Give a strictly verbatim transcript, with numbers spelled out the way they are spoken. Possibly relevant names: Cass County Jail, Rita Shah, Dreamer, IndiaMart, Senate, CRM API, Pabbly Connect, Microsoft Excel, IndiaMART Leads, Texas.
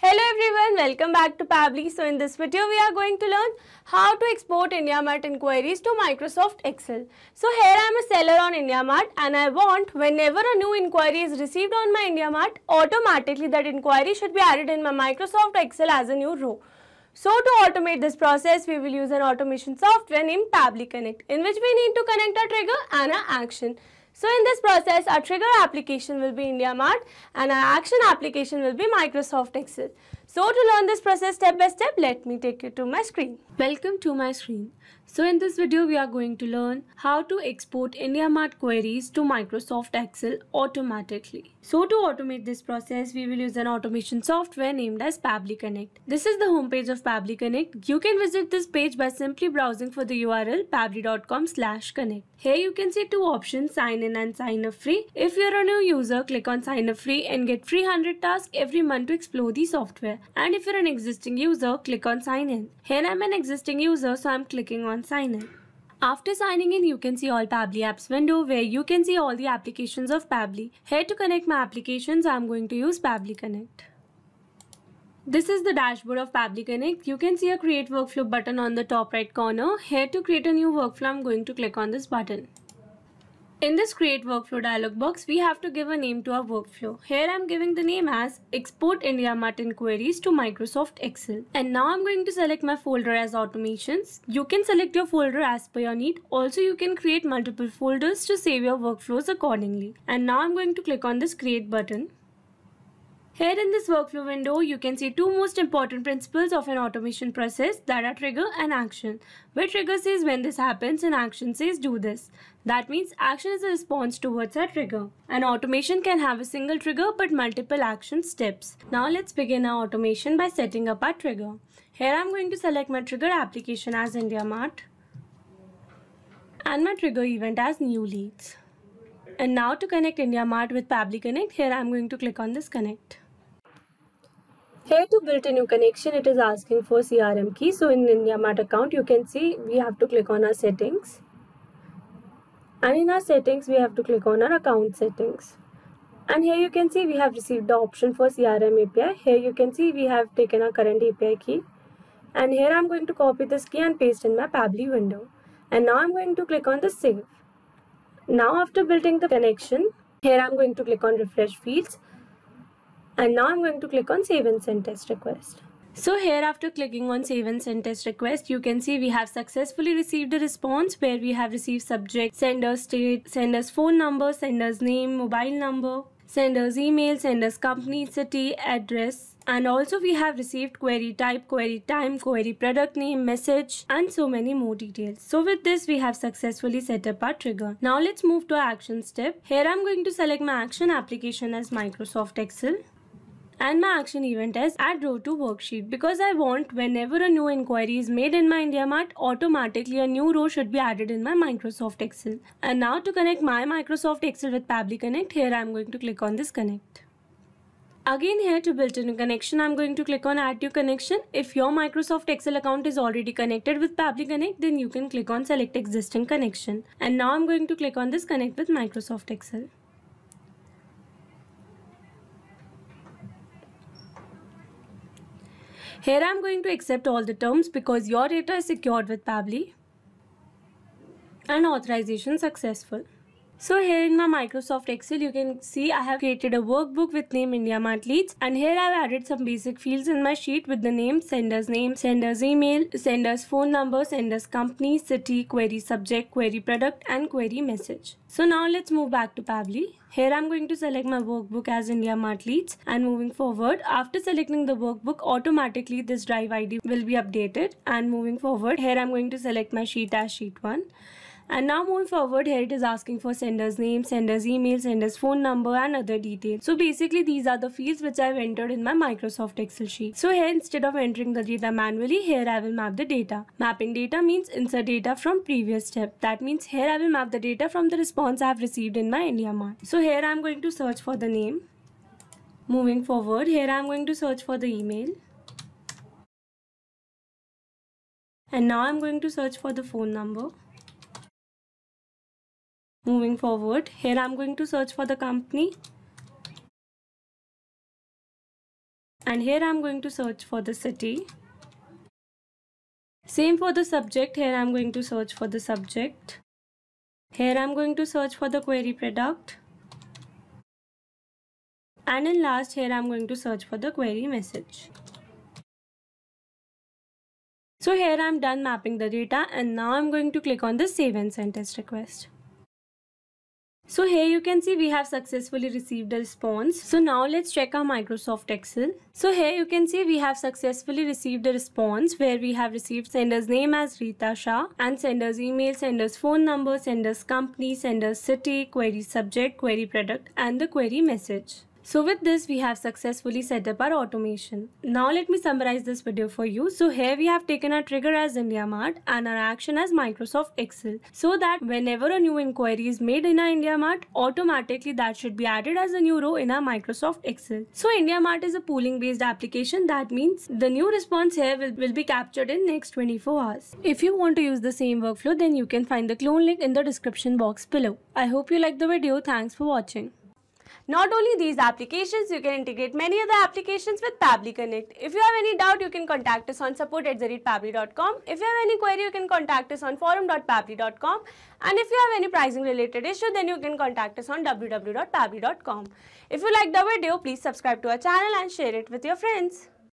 Hello everyone, welcome back to Pabbly. So in this video we are going to learn how to export IndiaMART inquiries to Microsoft Excel. So here I am a seller on IndiaMART and I want whenever a new inquiry is received on my IndiaMART, automatically that inquiry should be added in my Microsoft Excel as a new row. So to automate this process, we will use an automation software named Pabbly Connect, in which we need to connect a trigger and an action. So in this process, our trigger application will be IndiaMART and our action application will be Microsoft Excel. So to learn this process step by step, let me take you to my screen. Welcome to my screen. So in this video, we are going to learn how to export IndiaMART queries to Microsoft Excel automatically. So to automate this process, we will use an automation software named as Pabbly Connect. This is the homepage of Pabbly Connect. You can visit this page by simply browsing for the U R L pabbly dot com slash connect. Here you can see two options, sign in and sign up free. If you are a new user, click on sign up free and get free one hundred tasks every month to explore the software. And if you are an existing user, click on sign in. Here I am an existing user, so I am clicking on sign in. After signing in, you can see all Pabbly apps window where you can see all the applications of Pabbly. Here to connect my applications, I am going to use Pabbly Connect. This is the dashboard of Pabbly Connect. You can see a create workflow button on the top right corner. Here to create a new workflow, I am going to click on this button. In this create workflow dialog box, we have to give a name to our workflow. Here I am giving the name as export IndiaMART inquiries to Microsoft Excel. And now I am going to select my folder as automations. You can select your folder as per your need. Also, you can create multiple folders to save your workflows accordingly. And now I am going to click on this create button. Here in this workflow window, you can see two most important principles of an automation process, that are trigger and action. Where trigger says when this happens and action says do this. That means action is a response towards a trigger. An automation can have a single trigger but multiple action steps. Now let's begin our automation by setting up our trigger. Here I am going to select my trigger application as IndiaMART and my trigger event as new leads. And now to connect IndiaMART with Pabbly Connect, here I am going to click on this connect. Here to build a new connection, it is asking for C R M key. So in IndiaMART account, you can see we have to click on our settings. And in our settings, we have to click on our account settings. And here you can see we have received the option for C R M A P I. Here you can see we have taken our current A P I key. And here I am going to copy this key and paste in my Pabbly window. And now I am going to click on the save. Now after building the connection, here I am going to click on refresh fields. And now I'm going to click on save and send test request. So here after clicking on save and send test request, you can see we have successfully received a response where we have received subject, sender's state, sender's phone number, sender's name, mobile number, sender's email, sender's company, city, address. And also we have received query type, query time, query product name, message, and so many more details. So with this, we have successfully set up our trigger. Now let's move to our action step. Here I'm going to select my action application as Microsoft Excel. And my action event as add row to worksheet, because I want whenever a new inquiry is made in my IndiaMART, automatically a new row should be added in my Microsoft Excel. And now to connect my Microsoft Excel with Pabbly Connect, here I am going to click on this connect. Again, here to build a new connection, I am going to click on add new connection. If your Microsoft Excel account is already connected with Pabbly Connect, then you can click on select existing connection. And now I am going to click on this connect with Microsoft Excel. Here I am going to accept all the terms because your data is secured with Pabbly, and authorization successful. So here in my Microsoft Excel, you can see I have created a workbook with name IndiaMART Leads, and here I have added some basic fields in my sheet with the name, sender's name, sender's email, sender's phone number, sender's company, city, query subject, query product, and query message. So now let's move back to Pabbly. Here I am going to select my workbook as IndiaMART Leads, and moving forward, after selecting the workbook, automatically this drive I D will be updated. And moving forward, here I am going to select my sheet as sheet one. And now moving forward, here it is asking for sender's name, sender's email, sender's phone number, and other details. So basically these are the fields which I have entered in my Microsoft Excel sheet. So here instead of entering the data manually, here I will map the data. Mapping data means insert data from previous step. That means here I will map the data from the response I have received in my IndiaMART. So here I am going to search for the name. Moving forward, here I am going to search for the email. And now I am going to search for the phone number. Moving forward, here I am going to search for the company. and here I'm going to search for the city. Same for the subject. Here I'm going to search for the subject. Here I'm going to search for the query product. And in last, here I'm going to search for the query message. So here I'm done mapping the data, and now I'm going to click on the save and send test request. So here you can see we have successfully received a response. So now let's check our Microsoft Excel. So here you can see we have successfully received a response where we have received sender's name as Rita Shah and sender's email, sender's phone number, sender's company, sender's city, query subject, query product and the query message. So with this, we have successfully set up our automation. Now let me summarize this video for you. So here we have taken our trigger as IndiaMart and our action as Microsoft Excel, so that whenever a new inquiry is made in our IndiaMart, automatically that should be added as a new row in our Microsoft Excel. So IndiaMart is a polling based application. That means the new response here will, will be captured in next twenty-four hours. If you want to use the same workflow, then you can find the clone link in the description box below. I hope you liked the video. Thanks for watching. Not only these applications, you can integrate many other applications with Pabbly Connect. If you have any doubt, you can contact us on support at pabbly dot com. If you have any query, you can contact us on forum dot pabbly dot com. And if you have any pricing related issue, then you can contact us on w w w dot pabbly dot com. If you liked the video, please subscribe to our channel and share it with your friends.